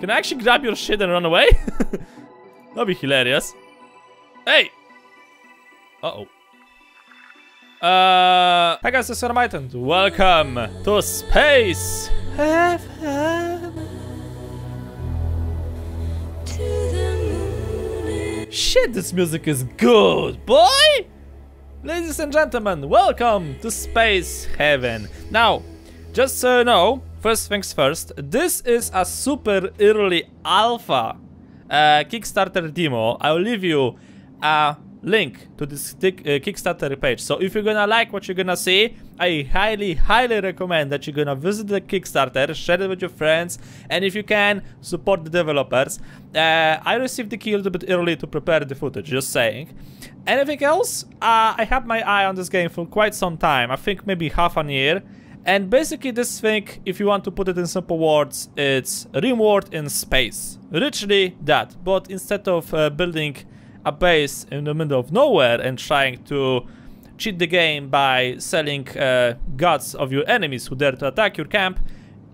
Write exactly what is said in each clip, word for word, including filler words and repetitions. Can I actually grab your shit and run away? That'd be hilarious. Hey! Uh-oh. Uh, Pegasus Hermite, and welcome to Space Haven. Shit, this music is good, boy! Ladies and gentlemen, welcome to Space Haven. Now, just so you know, first things first, this is a super early alpha uh, Kickstarter demo. I'll leave you a link to this uh, Kickstarter page. So if you're gonna like what you're gonna see, I highly, highly recommend that you're gonna visit the Kickstarter, share it with your friends, and if you can, support the developers. Uh, I received the key a little bit early to prepare the footage, just saying. Anything else? Uh, I had my eye on this game for quite some time, I think maybe half a year. And basically this thing, if you want to put it in simple words, it's Rimworld in space. Literally that, but instead of uh, building a base in the middle of nowhere and trying to cheat the game by selling uh, guts of your enemies who dare to attack your camp,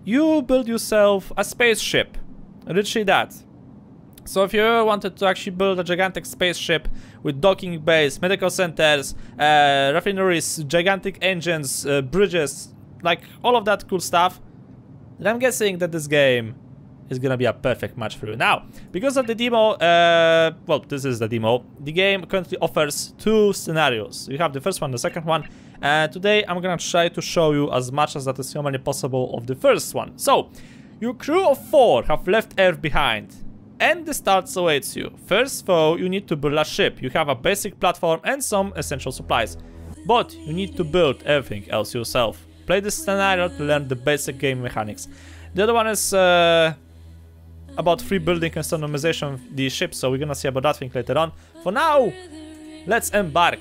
you build yourself a spaceship. Literally that. So if you wanted to actually build a gigantic spaceship with docking base, medical centers, uh, refineries, gigantic engines, uh, bridges, like all of that cool stuff, then I'm guessing that this game is gonna be a perfect match for you. Now, because of the demo, uh, well, this is the demo, the game currently offers two scenarios. You have the first one, the second one, and uh, today I'm gonna try to show you as much as that is humanly possible of the first one. So, your crew of four have left Earth behind, and the start awaits you. First though, you need to build a ship. You have a basic platform and some essential supplies, but you need to build everything else yourself. Play this scenario to learn the basic game mechanics. The other one is uh, about free building and customization of the ship, so we're gonna see about that thing later on. For now, let's embark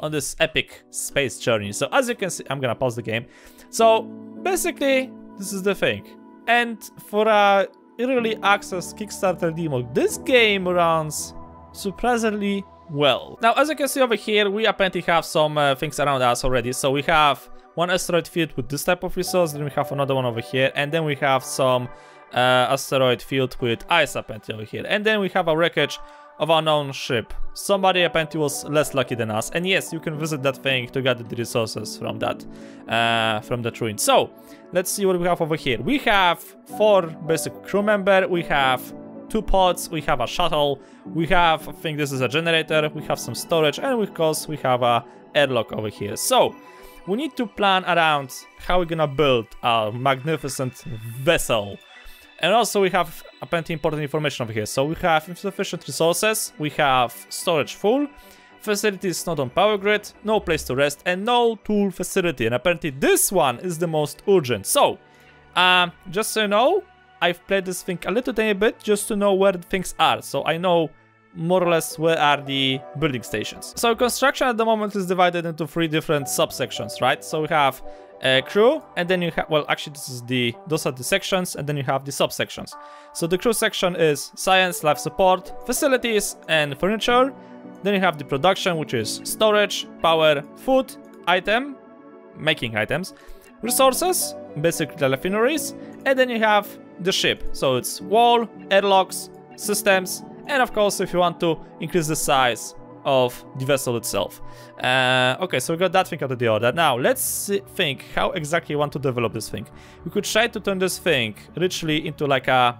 on this epic space journey. So as you can see, I'm gonna pause the game. So basically, this is the thing. And for a early access Kickstarter demo, this game runs surprisingly well. Now, as you can see over here, we apparently have some uh, things around us already. So we have one asteroid field with this type of resource, then we have another one over here, and then we have some Uh, asteroid field with ice apparently over here, and then we have a wreckage of our known ship. Somebody apparently was less lucky than us, and yes, you can visit that thing to gather the resources from that uh, from that ruin. So let's see what we have over here. We have four basic crew members, we have two pods, we have a shuttle, we have, I think this is a generator, we have some storage, and of course we have a airlock over here. So we need to plan around how we're gonna build our magnificent vessel. And also we have plenty important information over here. So we have insufficient resources, we have storage full, facilities not on power grid, no place to rest, and no tool facility. And apparently this one is the most urgent. So, um, just so you know, I've played this thing a little tiny bit just to know where things are. So I know more or less where are the building stations. So construction at the moment is divided into three different subsections, right? So we have Uh, crew, and then you have, well, actually this is the, those are the sections, and then you have the subsections. So the crew section is science, life support, facilities, and furniture. Then you have the production, which is storage, power, food, item, making items, resources, basically the refineries, and then you have the ship. So it's wall, airlocks, systems, and of course if you want to increase the size of the vessel itself. Uh, okay, so we got that thing out of the order. Now, let's see, think how exactly you want to develop this thing. We could try to turn this thing literally into like a,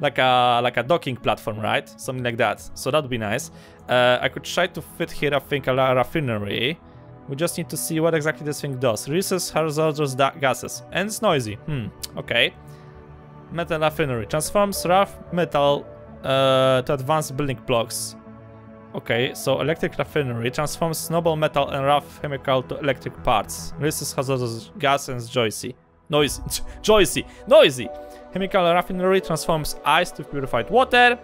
like a, like a docking platform, right? Something like that. So that would be nice. Uh, I could try to fit here, I think, a refinery. We just need to see what exactly this thing does. Releases hazardous gases, and it's noisy. Hmm. Okay. Metal refinery transforms rough metal uh, to advanced building blocks. Okay, so electric refinery transforms snowball metal and rough chemical to electric parts. Releases hazardous gas and noisy. Noisy. Noisy. Noisy. Chemical refinery transforms ice to purified water.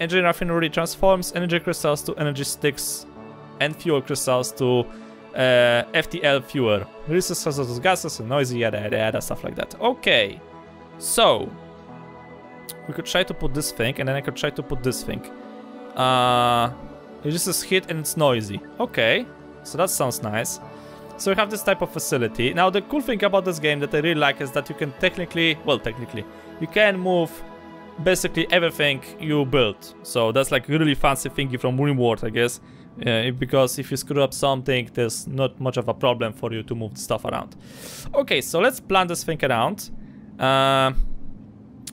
Energy refinery transforms energy crystals to energy sticks and fuel crystals to uh, F T L fuel. Releases hazardous gases and noisy, yada yada yada, stuff like that. Okay, so we could try to put this thing, and then I could try to put this thing. Uh. It just is hit and it's noisy. Okay, so that sounds nice. So we have this type of facility. Now the cool thing about this game that I really like is that you can technically, well technically, you can move basically everything you build. So that's like really fancy thingy from Rimworld, I guess, uh, because if you screw up something, there's not much of a problem for you to move the stuff around. Okay, so let's plan this thing around. Uh,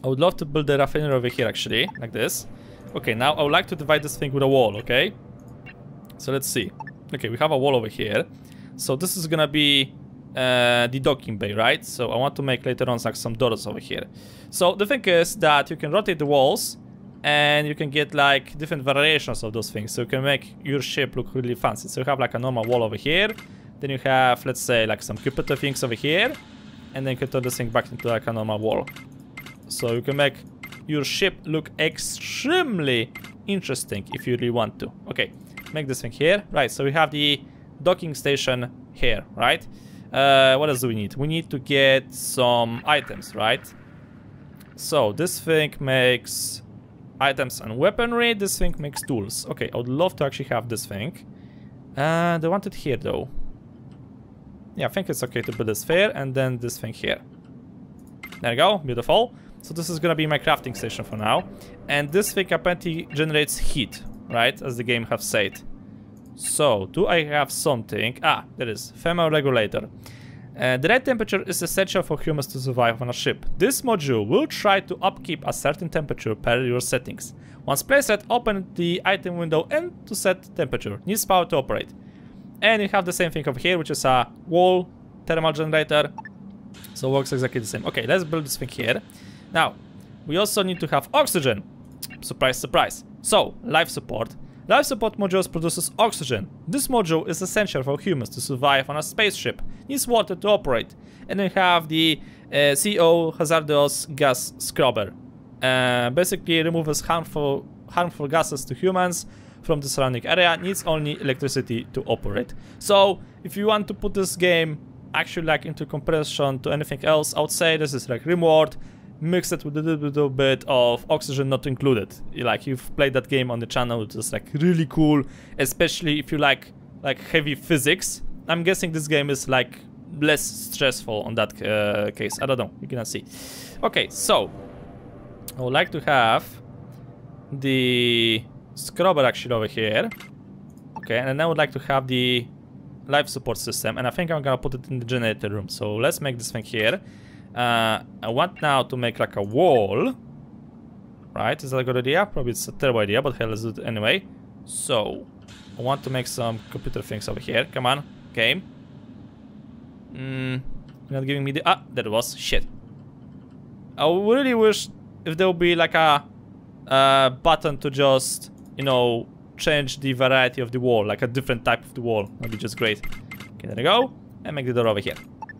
I would love to build a raffinery over here, actually, like this. Okay, now I would like to divide this thing with a wall, okay? So let's see. Okay, we have a wall over here. So this is gonna be uh, the docking bay, right? So I want to make later on like some doors over here. So the thing is that you can rotate the walls and you can get like different variations of those things. So you can make your ship look really fancy. So you have like a normal wall over here. Then you have, let's say, like some cupola things over here. And then you can turn this thing back into like a normal wall. So you can make your ship look extremely interesting if you really want to. Okay, make this thing here. Right, so we have the docking station here, right? Uh, what else do we need? We need to get some items, right? So this thing makes items and weaponry. This thing makes tools. Okay, I would love to actually have this thing. Uh, they want it here though. Yeah, I think it's okay to build a sphere and then this thing here. There you go, beautiful. So this is gonna be my crafting station for now. And this thing apparently generates heat, right? As the game have said. So, do I have something? Ah, there is, thermoregulator. Uh, the right temperature is essential for humans to survive on a ship. This module will try to upkeep a certain temperature per your settings. Once placed, open the item window and to set temperature. Needs power to operate. And you have the same thing over here, which is a wall thermal generator. So it works exactly the same. Okay, let's build this thing here. Now, we also need to have oxygen. Surprise, surprise. So, life support. Life support module produces oxygen. This module is essential for humans to survive on a spaceship. Needs water to operate. And we have the uh, C O hazardous gas scrubber. Uh, basically, removes harmful, harmful gases to humans from the surrounding area. Needs only electricity to operate. So, if you want to put this game actually like into comparison to anything else, I would say this is like Rimworld. Mix it with a little bit of Oxygen Not Included. Like, you've played that game on the channel, which is like really cool, especially if you like like heavy physics. I'm guessing this game is like less stressful on that uh, case. I don't know, you cannot see. Okay, so I would like to have the scrubber actually over here. Okay, and then I would like to have the life support system, and I think I'm gonna put it in the generator room. So let's make this thing here. Uh, I want now to make like a wall, right? Is that a good idea? Probably it's a terrible idea, but hey, let's do it anyway. So, I want to make some computer things over here. Come on, game. Mm, you're not giving me the... Ah, there it was. Shit. I really wish if there would be like a, a button to just, you know, change the variety of the wall, like a different type of the wall. That would be just great. Okay, there we go. And make the door over here.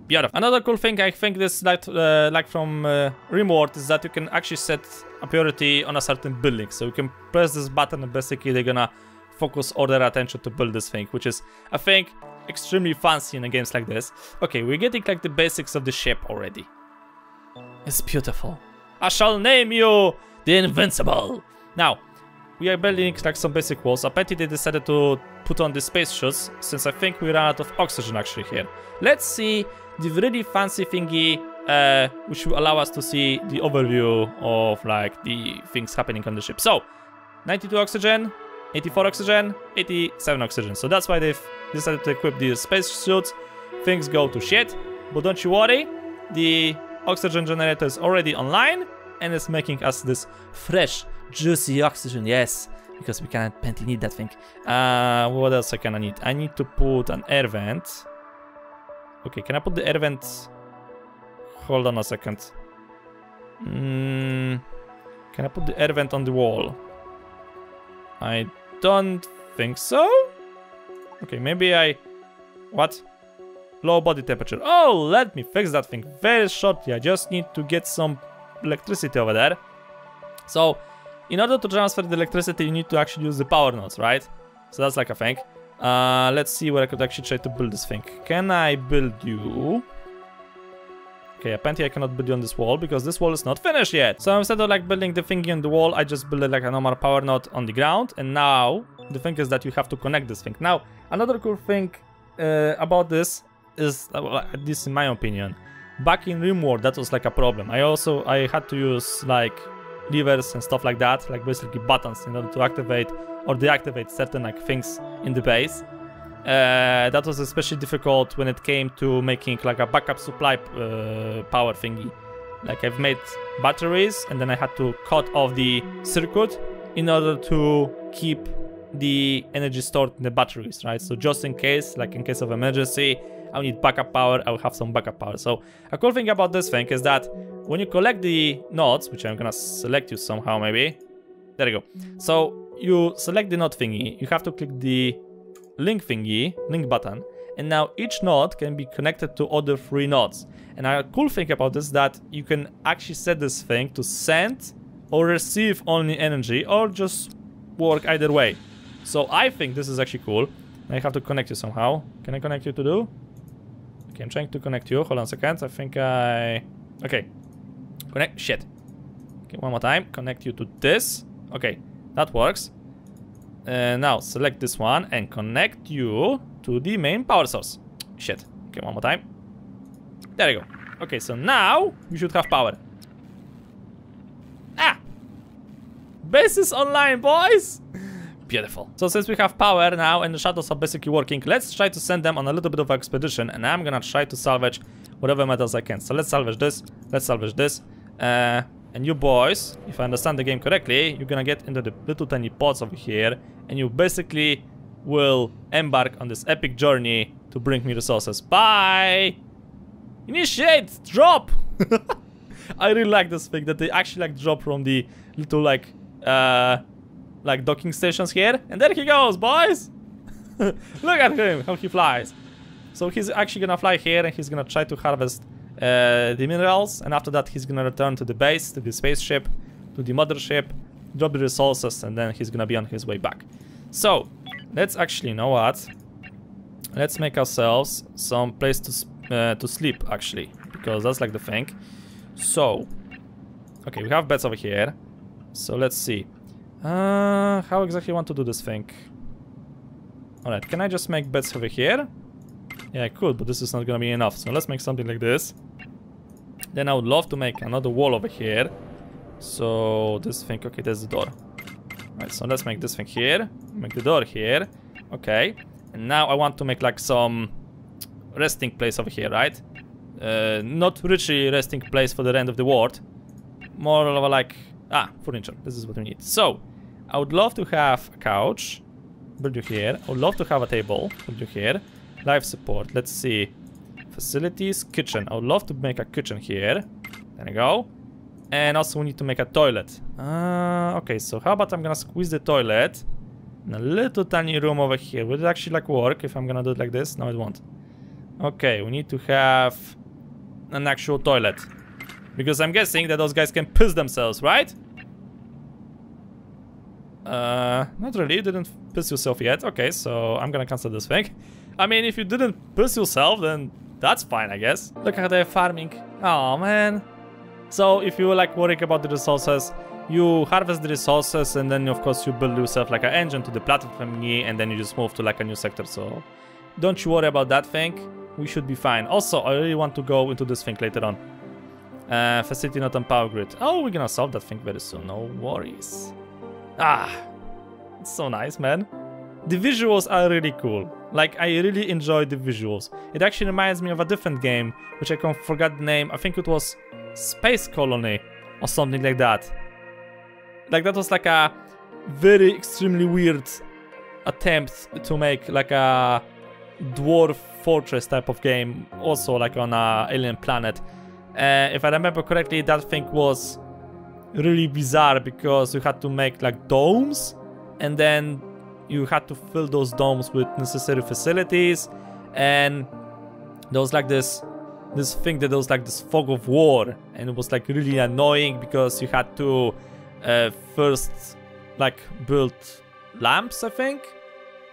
Beautiful. Another cool thing I think this like, uh, like from uh, Rimworld is that you can actually set a priority on a certain building. So you can press this button and basically they're gonna focus all their attention to build this thing, which is, I think, extremely fancy in games like this. Okay, we're getting like the basics of the ship already. It's beautiful. I shall name you the Invincible. Now, we are building like some basic walls. Apparently they decided to put on the space shoes since I think we ran out of oxygen actually here. Let's see the really fancy thingy, uh, which will allow us to see the overview of like the things happening on the ship. So, ninety-two oxygen, eighty-four oxygen, eighty-seven oxygen. So that's why they've decided to equip the space suits. Things go to shit, but don't you worry, the oxygen generator is already online and it's making us this fresh, juicy oxygen. Yes, because we can't apparently need that thing. Uh, what else I kinda need? I need to put an air vent. Okay, can I put the air vent? Hold on a second. Mm, can I put the air vent on the wall? I don't think so. Okay, maybe I... What? Low body temperature. Oh, let me fix that thing very shortly. I just need to get some electricity over there. So, in order to transfer the electricity, you need to actually use the power nodes, right? So that's like a thing. Uh, let's see where I could actually try to build this thing. Can I build you? Okay, apparently I cannot build you on this wall because this wall is not finished yet. So instead of like building the thingy on the wall, I just built like a normal power node on the ground. And now the thing is that you have to connect this thing. Now, another cool thing uh, about this is, uh, at least in my opinion, back in Rimworld that was like a problem. I also, I had to use like levers and stuff like that, like basically buttons in order to activate or deactivate certain like things in the base. Uh, that was especially difficult when it came to making like a backup supply uh, power thingy. Like I've made batteries and then I had to cut off the circuit in order to keep the energy stored in the batteries, right? So just in case, like in case of emergency, I need backup power, I'll have some backup power. So a cool thing about this thing is that when you collect the nodes, which I'm gonna select you somehow maybe, there you go. So you select the node thingy, you have to click the link thingy, link button, and now each node can be connected to other three nodes. And a cool thing about this is that you can actually set this thing to send or receive only energy or just work either way. So I think this is actually cool. I have to connect you somehow. Can I connect you to do? Okay, I'm trying to connect you. Hold on a second. I think I... Okay. Connect. Shit. Okay, one more time. Connect you to this. Okay, that works. Uh, now select this one and connect you to the main power source. Shit. Okay, one more time. There you go. Okay, so now you should have power. Ah! Base is online, boys! Beautiful. So since we have power now and the shuttles are basically working, let's try to send them on a little bit of an expedition, and I'm gonna try to salvage whatever metals I can. So let's salvage this, let's salvage this, uh, and you boys, if I understand the game correctly, you're gonna get into the little tiny pods over here, and you basically will embark on this epic journey to bring me resources. Bye! Initiate! Drop! I really like this thing, that they actually like drop from the little like, uh... like docking stations here, and there he goes, boys. Look at him, how he flies. So he's actually gonna fly here and he's gonna try to harvest uh, the minerals, and after that he's gonna return to the base, to the spaceship, to the mothership, drop the resources, and then he's gonna be on his way back. So let's actually, you know what, let's make ourselves some place to, uh, to sleep actually, because that's like the thing. So okay, we have beds over here, so let's see. Uh, how exactly I want to do this thing? Alright, can I just make beds over here? Yeah, I could, but this is not gonna be enough. So let's make something like this. Then I would love to make another wall over here. So this thing, okay, there's the door. Alright, so let's make this thing here. Make the door here. Okay. And now I want to make like some resting place over here, right? Uh, not richly resting place for the end of the world. More of a like... Ah, furniture. This is what we need. So, I would love to have a couch. Build you here. I would love to have a table. Build you here. Life support. Let's see. Facilities. Kitchen. I would love to make a kitchen here. There we go. And also we need to make a toilet. Uh, okay, so how about I'm gonna squeeze the toilet in a little tiny room over here. Will it actually like work if I'm gonna do it like this? No, it won't. Okay, we need to have an actual toilet. Because I'm guessing that those guys can piss themselves, right? Uh, not really, you didn't piss yourself yet. Okay, so I'm gonna cancel this thing. I mean, if you didn't piss yourself, then that's fine, I guess. Look how they're farming. Oh man. So if you were like worrying about the resources, you harvest the resources and then of course you build yourself like an engine to the platform, and then you just move to like a new sector. So don't you worry about that thing. We should be fine. Also, I really want to go into this thing later on. Uh, facility not on power grid. Oh, we're gonna solve that thing very soon, no worries. Ah, it's so nice, man. The visuals are really cool. Like, I really enjoy the visuals. It actually reminds me of a different game, which I can't forget the name. I think it was Space Colony or something like that. Like, that was like a very extremely weird attempt to make like a Dwarf Fortress type of game, also like on a alien planet. Uh, if I remember correctly, that thing was really bizarre because you had to make like domes, and then you had to fill those domes with necessary facilities, and there was like this this thing that there was like this fog of war, and it was like really annoying because you had to uh, first like build lamps, I think,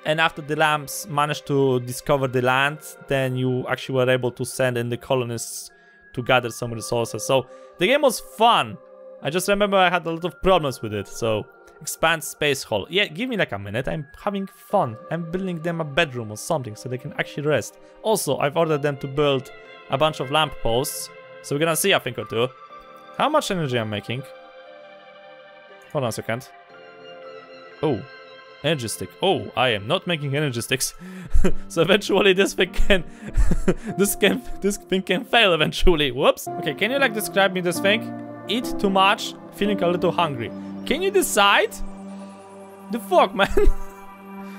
and after the lamps managed to discover the land, then you actually were able to send in the colonists to gather some resources. So the game was fun. I just remember I had a lot of problems with it. So expand space hall. Yeah, give me like a minute. I'm having fun. I'm building them a bedroom or something so they can actually rest. Also, I've ordered them to build a bunch of lamp posts. So we're gonna see a thing or two. How much energy I'm making? Hold on a second. Oh, energy stick. Oh, I am not making energy sticks. So eventually this thing can this can this thing can fail eventually. Whoops. Okay, can you like describe me this thing? Eat too much, feeling a little hungry. Can you decide? The fuck, man.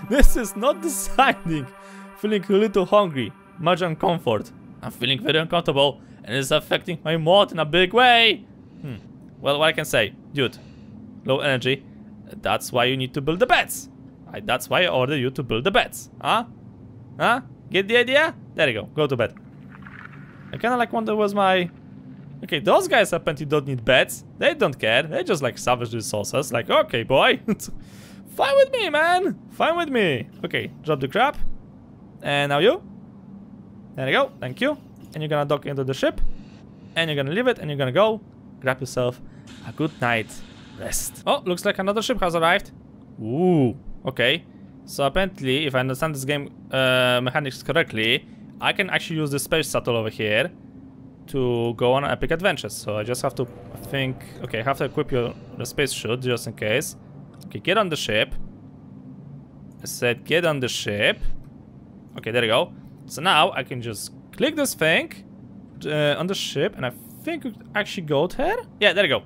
This is not deciding. Feeling a little hungry. Much uncomfort. I'm feeling very uncomfortable and it's affecting my mood in a big way. Hmm. Well, what I can say, dude, low energy. That's why you need to build the beds. I, that's why I ordered you to build the beds. Huh? Huh? Get the idea? There you go. Go to bed. I kind of like wonder where's my... Okay, those guys apparently don't need beds. They don't care. They just like savage resources. Like, okay, boy. Fine with me, man. Fine with me. Okay, drop the crap. And now you. There you go. Thank you. And you're gonna dock into the ship. And you're gonna leave it. And you're gonna go. Grab yourself a good night. Rest. Oh, looks like another ship has arrived. Ooh, okay. So apparently, if I understand this game uh, mechanics correctly, I can actually use the space shuttle over here to go on epic adventures. So I just have to think, okay, I have to equip your the space suit just in case. Okay, get on the ship. I said get on the ship. Okay, there you go. So now I can just click this thing uh, on the ship and I think it actually goes here. Yeah, there you go.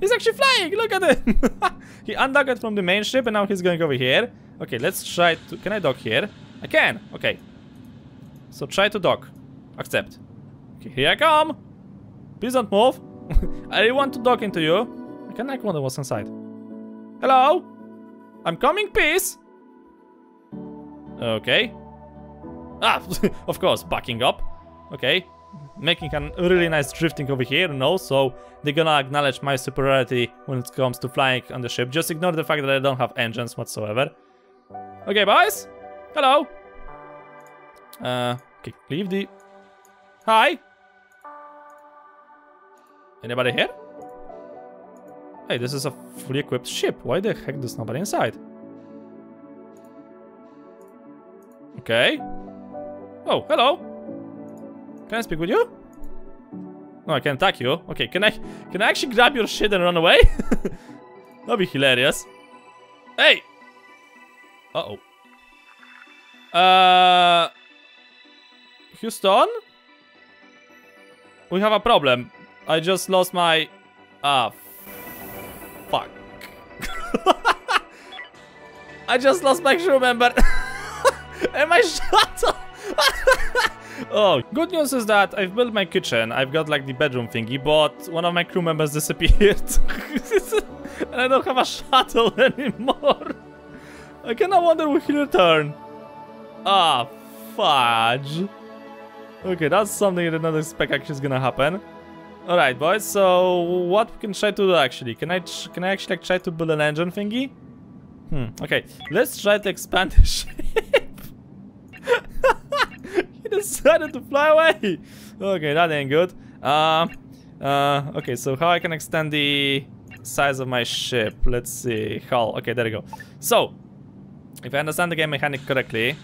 He's actually flying! Look at him! He undocked it from the main ship and now he's going over here. Okay, let's try to... Can I dock here? I can! Okay. So try to dock. Accept. Okay, here I come! Please don't move! I really want to dock into you. I can like wonder what's inside. Hello? I'm coming, peace! Okay. Ah! Of course, backing up. Okay. Making a really nice drifting over here, no, so they're gonna acknowledge my superiority when it comes to flying on the ship. Just ignore the fact that I don't have engines whatsoever. Okay, boys. Hello. Uh, okay, leave the... Hi. Anybody here? Hey, this is a fully equipped ship. Why the heck there's nobody inside? Okay. Oh, hello. Can I speak with you? No, I can attack you. Okay, can I can I actually grab your shit and run away? That'd be hilarious. Hey! Uh-oh. Uh... Houston? We have a problem. I just lost my... Ah... Fuck. I just lost my crew member. And my shuttle! Oh, good news is that I've built my kitchen. I've got like the bedroom thingy, but one of my crew members disappeared. And I don't have a shuttle anymore. I cannot wonder when he'll return. Ah, fudge. Okay, that's something I did not expect actually is gonna happen. Alright, boys, so what we can try to do actually? Can I, can I actually like, try to build an engine thingy? Hmm, okay. Let's try to expand the ship. Decided to fly away. Okay, that ain't good. Um, uh, uh, okay, so how I can extend the size of my ship? Let's see. Hull. Okay, there you go. So, if I understand the game mechanic correctly,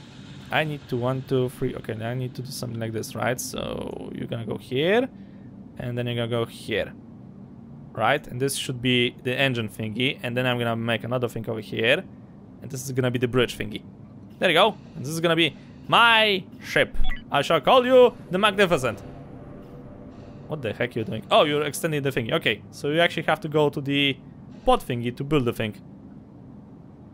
I need to one, two, three. Okay, I need to do something like this, right? So you're gonna go here, and then you're gonna go here, right? And this should be the engine thingy, and then I'm gonna make another thing over here, and this is gonna be the bridge thingy. There you go. And this is gonna be my ship. I shall call you the Magnificent. What the heck are you doing? Oh, you're extending the thingy. Okay, so you actually have to go to the pod thingy to build the thing.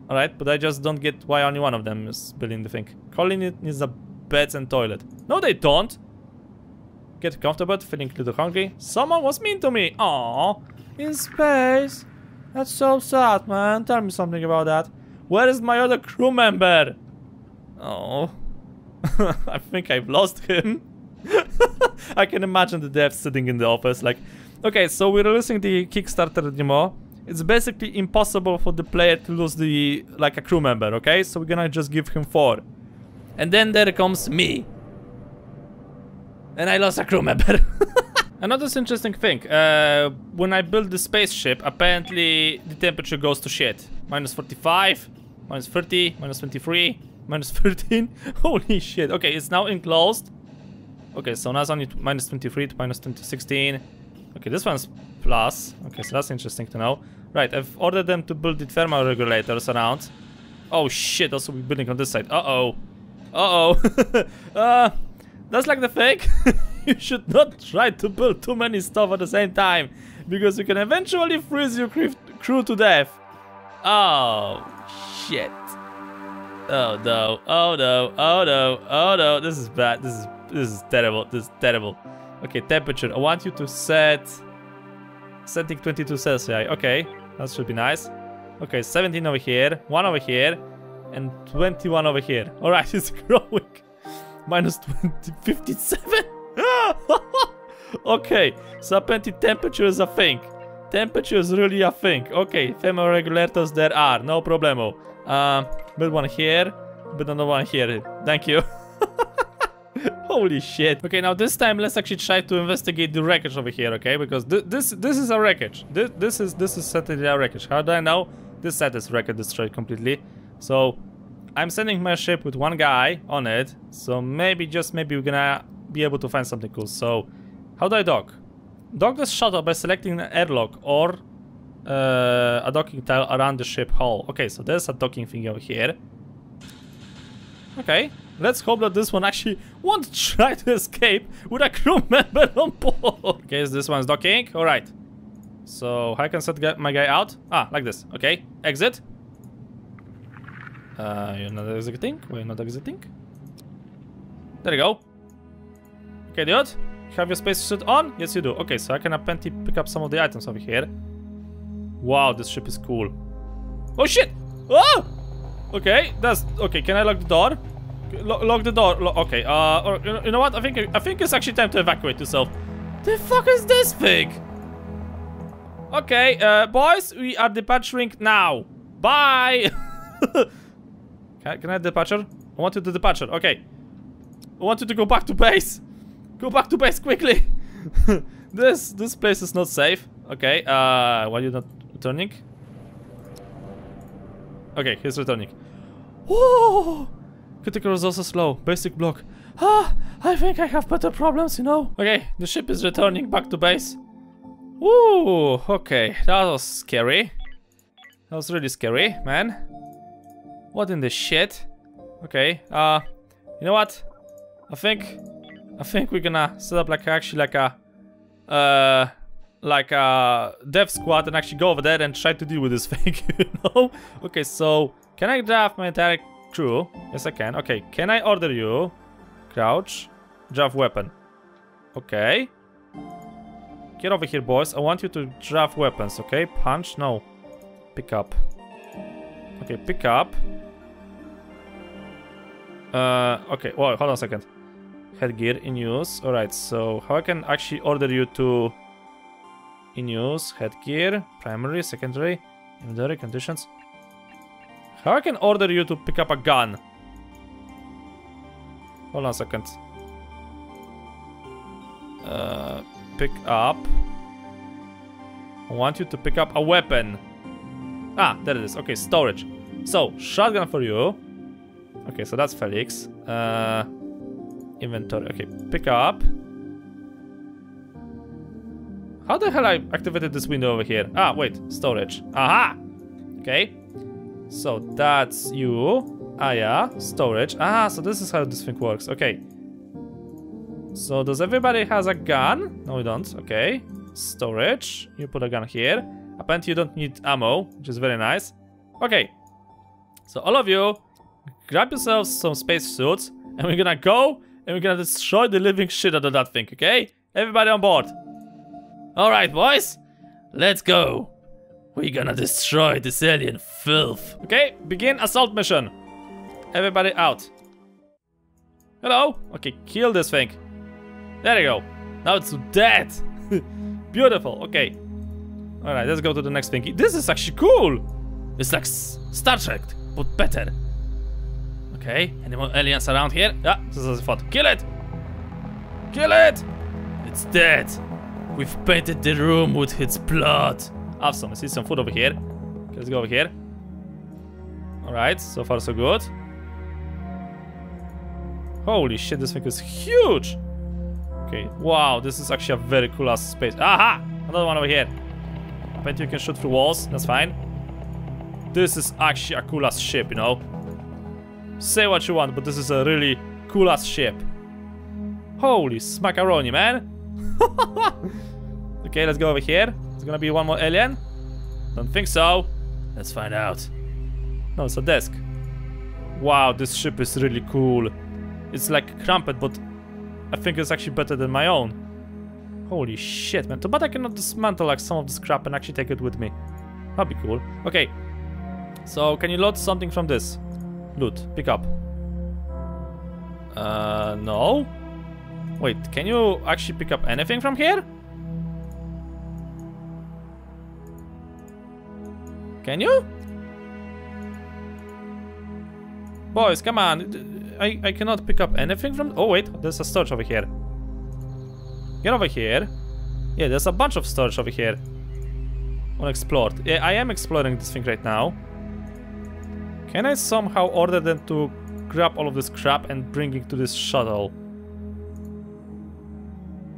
Alright, but I just don't get why only one of them is building the thing. Calling it needs a bed and toilet. No, they don't. Get comfortable, feeling a little hungry. Someone was mean to me. Aww. In space. That's so sad, man. Tell me something about that. Where is my other crew member? Oh. I think I've lost him. I can imagine the dev sitting in the office like, okay, so we're releasing the Kickstarter demo. It's basically impossible for the player to lose the, like, a crew member, okay? So we're gonna just give him four. And then there comes me. And I lost a crew member. Another interesting thing, uh, when I build the spaceship, apparently the temperature goes to shit. minus forty-five, minus thirty, minus twenty-three. minus thirteen. Holy shit. Okay, it's now enclosed. Okay, so now it's only minus twenty-three to minus twenty, sixteen. Okay, this one's plus. Okay, so that's interesting to know. Right, I've ordered them to build the thermal regulators around. Oh shit, also we're building on this side. Uh-oh. Uh-oh. uh, that's like the fake. You should not try to build too many stuff at the same time, because you can eventually freeze your crew to death. Oh shit. Oh no, oh no, oh no, oh no. This is bad, this is, this is terrible, this is terrible. Okay, temperature, I want you to set... setting twenty-two Celsius, okay. That should be nice. Okay, seventeen over here, one over here, and twenty-one over here. Alright, it's growing. Minus twenty, fifty-seven? Okay, so apparently temperature is a thing. Temperature is really a thing. Okay, thermal regulators there are, no problemo. Um, build one here, build another one here. Thank you. Holy shit. Okay, now this time let's actually try to investigate the wreckage over here, okay? Because th this this is a wreckage. Th this is this is certainly a wreckage. How do I know? This set is wrecked, destroyed completely. So I'm sending my ship with one guy on it. So maybe, just maybe, we're gonna be able to find something cool. So how do I dock? Dock this shuttle by selecting an airlock or uh, a docking tile around the ship hull. Okay, so there's a docking thing over here. Okay. Let's hope that this one actually won't try to escape with a crew member on board. Okay, so this one's docking. All right. So how can I set my guy out? Ah, like this. Okay, exit. Uh, you're not exiting. We're not exiting. There you go. Okay, dude. Have your spacesuit on? Yes, you do. Okay, so I can apparently pick up some of the items over here. Wow, this ship is cool. Oh shit! Oh. Okay, that's okay. Can I lock the door? Lock, lock the door. Lock, okay. Uh, or, you know what? I think I think it's actually time to evacuate yourself. The fuck is this thing? Okay, uh, boys, we are departing now. Bye. can, I, can I departure? I want you to departure. Okay. I want you to go back to base. Go back to base quickly. this this place is not safe. Okay. Uh, why are you not returning? Okay, he's returning. Whoa. Critical resources low. Basic block. Ah, I think I have better problems, you know. Okay, the ship is returning back to base. Ooh, okay, that was scary. That was really scary, man. What in the shit? Okay, uh, you know what? I think, I think we're gonna set up like actually like a, uh, like a dev squad and actually go over there and try to deal with this thing, you know? Okay, so can I draft my entire crew? Yes, I can. Okay, can I order you? Crouch. Draft weapon. Okay. Get over here, boys. I want you to draft weapons, okay? Punch? No. Pick up. Okay, pick up. Uh, okay, well, hold on a second. Headgear in use. Alright, so how I can actually order you to... in use, headgear, primary, secondary, inventory, conditions. How I can order you to pick up a gun? Hold on a second. Uh, pick up. I want you to pick up a weapon. Ah, there it is. Okay, storage. So, shotgun for you. Okay, so that's Felix. Uh, inventory. Okay, pick up. How the hell I activated this window over here? Ah, wait, storage. Aha! Okay. So that's you. Ah, yeah. Storage. Ah, so this is how this thing works. Okay. So does everybody has a gun? No, we don't. Okay. Storage. You put a gun here. Apparently you don't need ammo, which is very nice. Okay. So all of you, grab yourselves some space suits, and we're gonna go and we're gonna destroy the living shit out of that thing, okay? Everybody on board. Alright, boys. Let's go. We're gonna destroy this alien filth. Okay, begin assault mission. Everybody out. Hello. Okay, kill this thing. There you go. Now it's dead. Beautiful. Okay. Alright, let's go to the next thing. This is actually cool. It's like Star Trek, but better. Okay, any more aliens around here? Ah, this is a thought. Kill it. Kill it. It's dead. We've painted the room with its blood. Awesome, I see some food over here. Okay, let's go over here. Alright, so far so good. Holy shit, this thing is huge! Okay, wow, this is actually a very cool ass space. Aha! Another one over here. Apparently you can shoot through walls, that's fine. This is actually a cool ass ship, you know. Say what you want, but this is a really cool ass ship. Holy smackaroni, man. Okay, let's go over here. There's gonna be one more alien? Don't think so. Let's find out. No, it's a desk. Wow, this ship is really cool. It's like cramped, but I think it's actually better than my own. Holy shit, man. Too bad I cannot dismantle like some of this crap and actually take it with me. That'd be cool. Okay. So, can you load something from this? Loot. Pick up. Uh, no? Wait, can you actually pick up anything from here? Can you? Boys, come on. I, I cannot pick up anything from... Oh, wait. There's a storage over here. Get over here. Yeah, there's a bunch of storage over here. Unexplored. Yeah, I am exploring this thing right now. Can I somehow order them to grab all of this crap and bring it to this shuttle?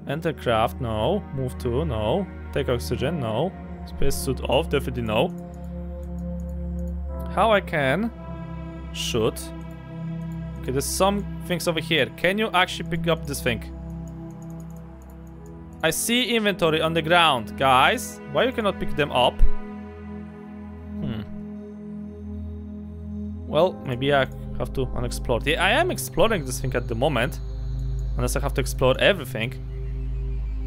Enter craft, no. Move to, no. Take oxygen, no. Spacesuit off, definitely no. How I can... shoot. Okay, there's some things over here. Can you actually pick up this thing? I see inventory on the ground, guys. Why you cannot pick them up? Hmm. Well, maybe I have to unexplore. Yeah, I am exploring this thing at the moment. Unless I have to explore everything.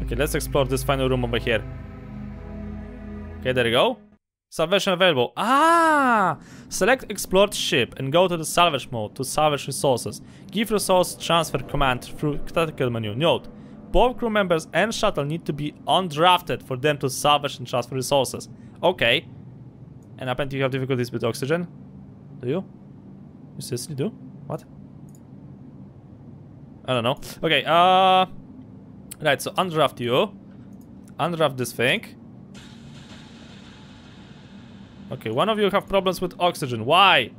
Okay, let's explore this final room over here. Okay, there we go. Salvation available. Ah! Select explored ship and go to the salvage mode to salvage resources. Give resource transfer command through tactical menu. Note, both crew members and shuttle need to be undrafted for them to salvage and transfer resources. Okay. And apparently you have difficulties with oxygen. Do you? You seriously do? What? I don't know. Okay, uh... right, so undraft you. Undraft this thing. Okay, one of you have problems with oxygen. Why?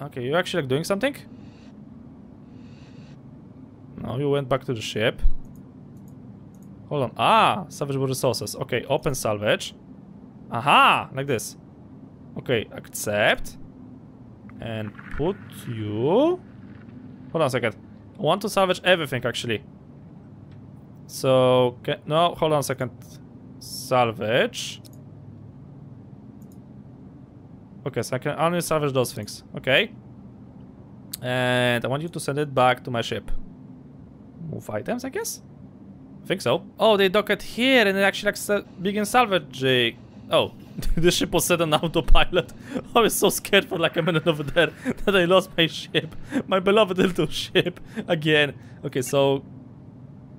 Okay, you actually like doing something? No, you went back to the ship. Hold on. Ah, salvageable resources. Okay, open salvage. Aha, like this. Okay, accept. And put you... Hold on a second. I want to salvage everything, actually. So, can... no, hold on a second. Salvage. Okay, so I can only salvage those things. Okay. And I want you to send it back to my ship. Move items, I guess? I think so. Oh, they dock it here and it actually like, begin salvaging. Oh, the ship was set on autopilot. I was so scared for like a minute over there that I lost my ship. My beloved little ship again. Okay, so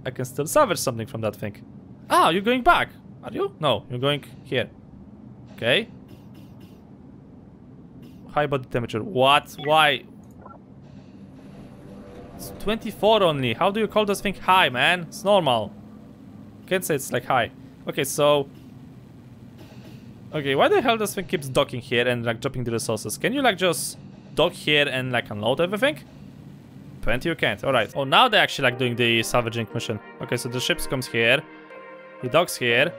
I can still salvage something from that thing. Ah, you're going back. Are you? No, you're going here. Okay. High body temperature. What? Why? It's twenty-four only. How do you call this thing high, man? It's normal. Can't say it's like high. Okay, so... okay, why the hell this thing keeps docking here and like dropping the resources? Can you like just dock here and like unload everything? Apparently you can't. Alright. Oh, now they're actually like doing the salvaging mission. Okay, so the ships comes here. He docks here,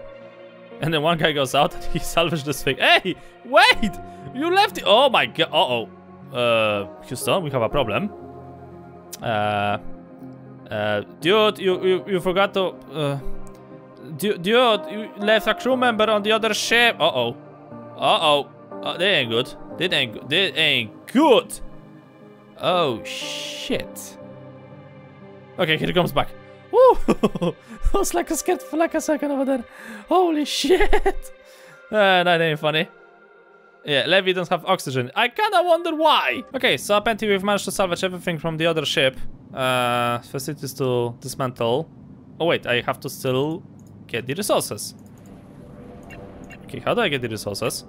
and then one guy goes out and he salvaged this thing. Hey, wait! You left it! Oh my god, uh-oh. Uh, Houston, we have a problem. Uh, uh, dude, you, you, you forgot to... Uh, dude, you left a crew member on the other ship. Uh-oh. Uh-oh. Uh, they ain't good. They ain't, they ain't good. Oh, shit. Okay, here he comes back. Woo! I was like scared for like a second over there. Holy shit! Uh, that ain't funny. Yeah, Levy doesn't have oxygen. I kinda wonder why! Okay, so apparently we've managed to salvage everything from the other ship. Uh, facilities to dismantle. Oh wait, I have to still get the resources. Okay, how do I get the resources?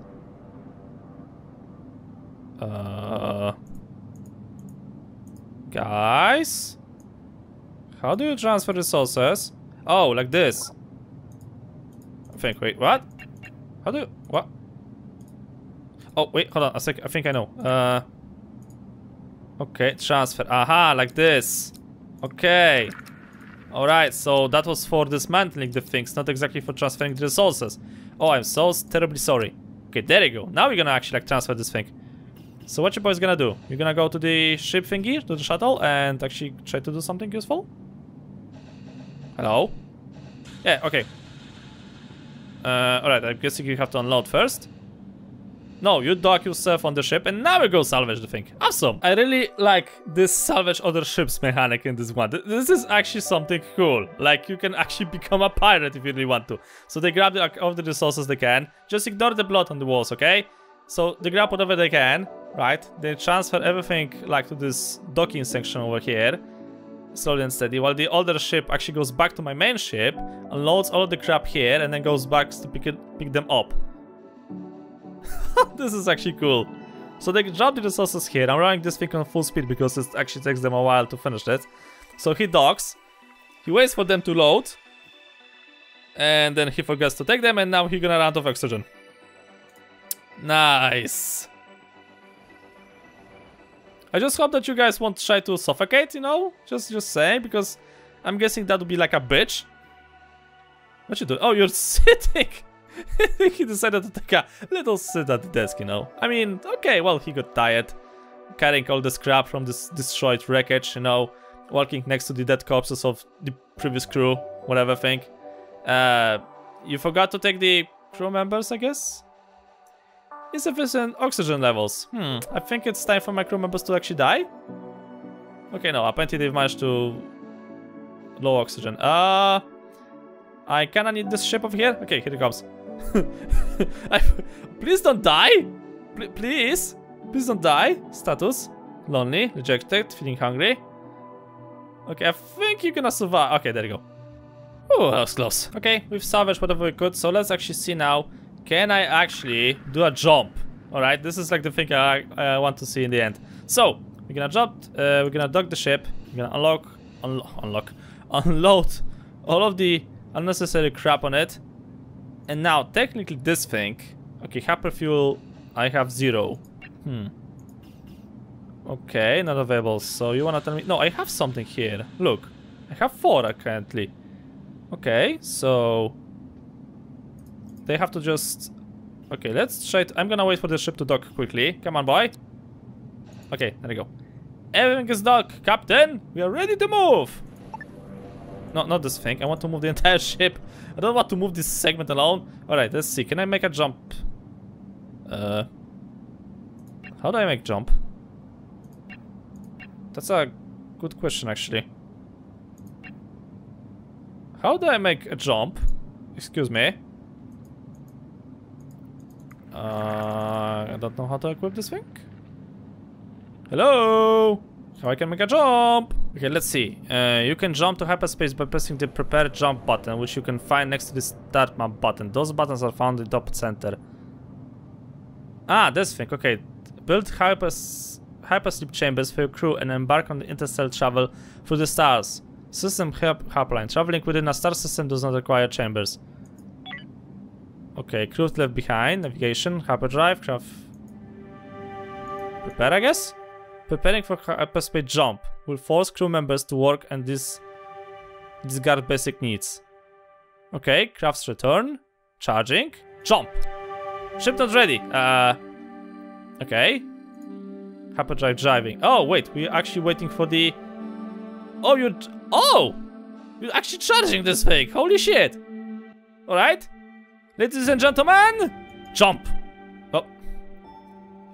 Uh... Guys? How do you transfer resources? Oh, like this. I think, wait, what? How do you, what? Oh, wait, hold on a sec, I think I know. Uh, okay, transfer, aha, like this. Okay. Alright, so that was for dismantling the things, not exactly for transferring the resources. Oh, I'm so terribly sorry. Okay, there you go. Now we're gonna actually like transfer this thing. So what your boy's gonna do? You're gonna go to the ship thingy, to the shuttle, and actually try to do something useful? Hello? Yeah, okay. Uh, alright, I'm guessing you have to unload first. No, you dock yourself on the ship, and now we go salvage the thing. Awesome! I really like this salvage other ships mechanic in this one. This is actually something cool. Like, you can actually become a pirate if you really want to. So they grab the, all the resources they can. Just ignore the blood on the walls, okay? So they grab whatever they can, right? They transfer everything, like, to this docking section over here. Slowly and steady, while the older ship actually goes back to my main ship, unloads all of the crap here, and then goes back to pick, it, pick them up. This is actually cool. So they drop the resources here. I'm running this thing on full speed because it actually takes them a while to finish that. So he docks, he waits for them to load, and then he forgets to take them, and now he's gonna run out of oxygen. Nice. I just hope that you guys won't try to suffocate, you know? Just just say, because I'm guessing that would be like a bitch. What you do? Oh, you're sitting! He decided to take a little sit at the desk, you know? I mean, okay, well, he got tired. Carrying all the scrap from this destroyed wreckage, you know? Walking next to the dead corpses of the previous crew, whatever thing. Uh, you forgot to take the crew members, I guess? Insufficient oxygen levels. Hmm, I think it's time for my crew members to actually die. Okay, no, apparently they've managed to... low oxygen. Uh... I kinda need this ship over here. Okay, here it comes. I, please don't die! P please! Please don't die! Status. Lonely, rejected, feeling hungry. Okay, I think you're gonna survive. Okay, there you go. Oh, that was close. Okay, we've salvaged whatever we could, so let's actually see now. Can I actually do a jump? Alright, this is like the thing I, I want to see in the end. So, we're gonna jump, uh, we're gonna dock the ship, we're gonna unlock, unlo unlock, unload all of the unnecessary crap on it. And now, technically this thing, okay, hyperfuel, I have zero. Hmm. Okay, not available, so you wanna tell me, no, I have something here, look. I have four currently. Okay, so... they have to just... okay, let's try to... I'm gonna wait for the ship to dock quickly. Come on, boy. Okay, there we go. Everything is docked, Captain. We are ready to move. No, not this thing. I want to move the entire ship. I don't want to move this segment alone. Alright, let's see. Can I make a jump? Uh... How do I make jump? That's a good question, actually. How do I make a jump? Excuse me. Uh, I don't know how to equip this thing. Hello? How I can make a jump? Okay, let's see. Uh, you can jump to hyperspace by pressing the prepare jump button, which you can find next to the start map button. Those buttons are found in the top center. Ah, this thing. Okay. Build hypers hypersleep chambers for your crew and embark on the interstellar travel through the stars. System help helpline. Traveling within a star system does not require chambers. Okay, crew left behind, navigation, hyperdrive, craft... prepare, I guess? Preparing for hyperspace jump will force crew members to work and dis discard basic needs. Okay, crafts return, charging, jump! Ship not ready, uh... okay. Hyperdrive driving. Oh, wait, we're actually waiting for the... oh, you're... oh! You're actually charging this thing, holy shit! Alright? Ladies and gentlemen, jump! Oh,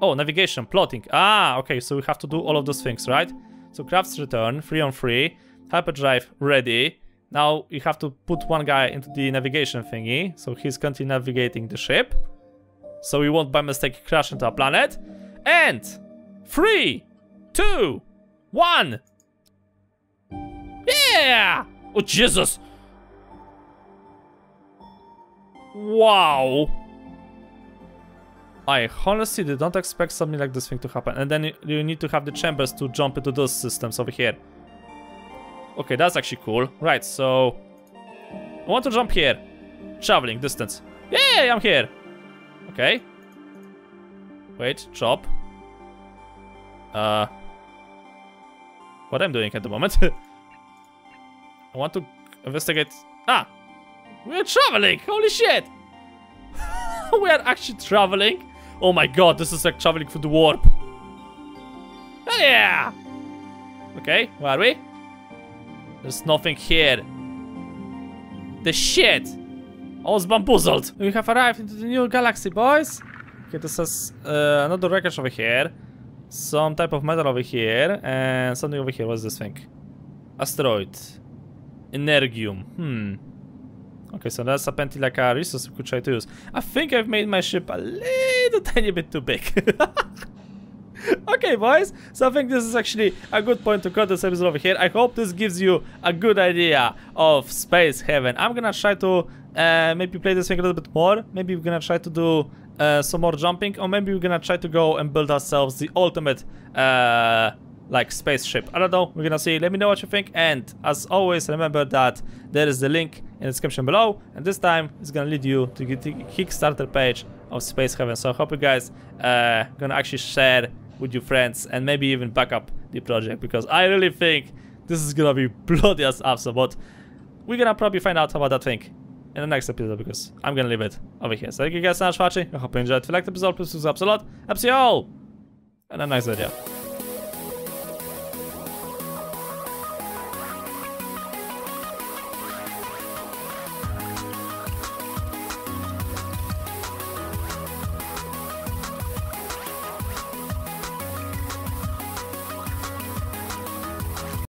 oh, navigation, plotting. Ah, okay, so we have to do all of those things, right? So crafts return, three on three, hyperdrive ready. Now you have to put one guy into the navigation thingy, so he's currently navigating the ship. So we won't by mistake crash into a planet. And three, two, one. Yeah! Oh Jesus! Wow! I honestly did not expect something like this thing to happen. And then you, you need to have the chambers to jump into those systems over here. Okay, that's actually cool. Right, so... I want to jump here. Traveling, distance. Yay, I'm here! Okay. Wait, jump. Uh... What I'm doing at the moment. I want to investigate. Ah! We're traveling! Holy shit! We are actually traveling? Oh my god, this is like traveling through the warp. Hell yeah! Okay, where are we? There's nothing here. The shit! I was bamboozled. We have arrived into the new galaxy, boys. Okay, this is uh, another wreckage over here. Some type of metal over here. And something over here. What's this thing? Asteroid. Energium. Hmm. Okay, so that's apparently like a resource we could try to use. I think I've made my ship a little tiny bit too big. Okay, boys. So I think this is actually a good point to cut this episode over here. I hope this gives you a good idea of Space Haven. I'm gonna try to uh, maybe play this thing a little bit more. Maybe we're gonna try to do uh, some more jumping. Or maybe we're gonna try to go and build ourselves the ultimate... Uh, like spaceship. I don't know, we're gonna see. Let me know what you think, and as always, remember that there is the link in the description below, and this time it's gonna lead you to the Kickstarter page of Space Haven. So I hope you guys uh gonna actually share with your friends and maybe even back up the project, because I really think this is gonna be bloody as awesome. But we're gonna probably find out about that thing in the next episode, because I'm gonna leave it over here. So thank you guys so much for watching. I hope you enjoyed. If you liked the episode, please subscribe a lot. I'll see you all in the next video.